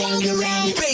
When you're ready.